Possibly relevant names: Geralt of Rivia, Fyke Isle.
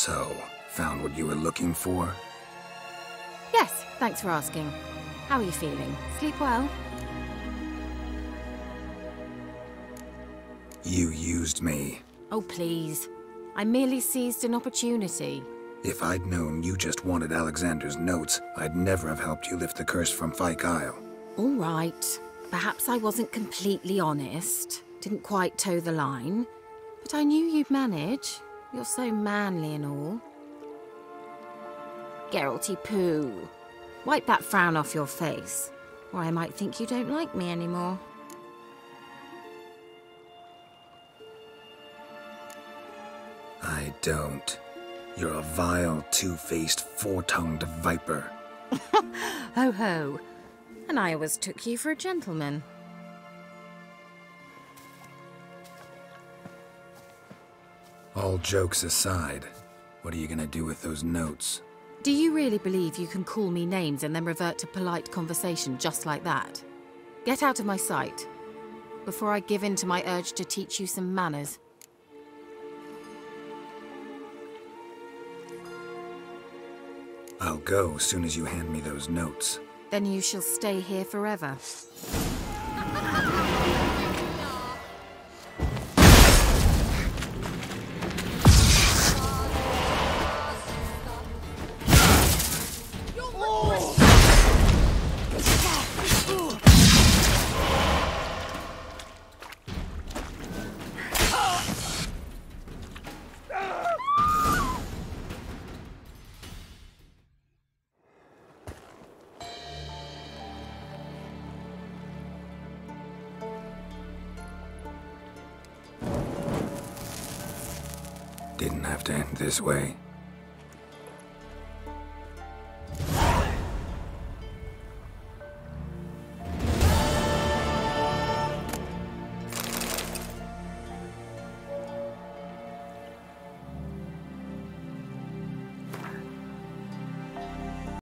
So, found what you were looking for? Yes, thanks for asking. How are you feeling? Sleep well? You used me. Oh, please. I merely seized an opportunity. If I'd known you just wanted Alexander's notes, I'd never have helped you lift the curse from Fyke Isle. All right. Perhaps I wasn't completely honest. Didn't quite toe the line. But I knew you'd manage. You're so manly and all. Geralty poo. Wipe that frown off your face, or I might think you don't like me anymore. I don't. You're a vile, two-faced, four-tongued viper. Ho ho. And I always took you for a gentleman. All jokes aside, what are you gonna do with those notes? Do you really believe you can call me names and then revert to polite conversation just like that? Get out of my sight, before I give in to my urge to teach you some manners. I'll go as soon as you hand me those notes. Then you shall stay here forever. Didn't have to end this way.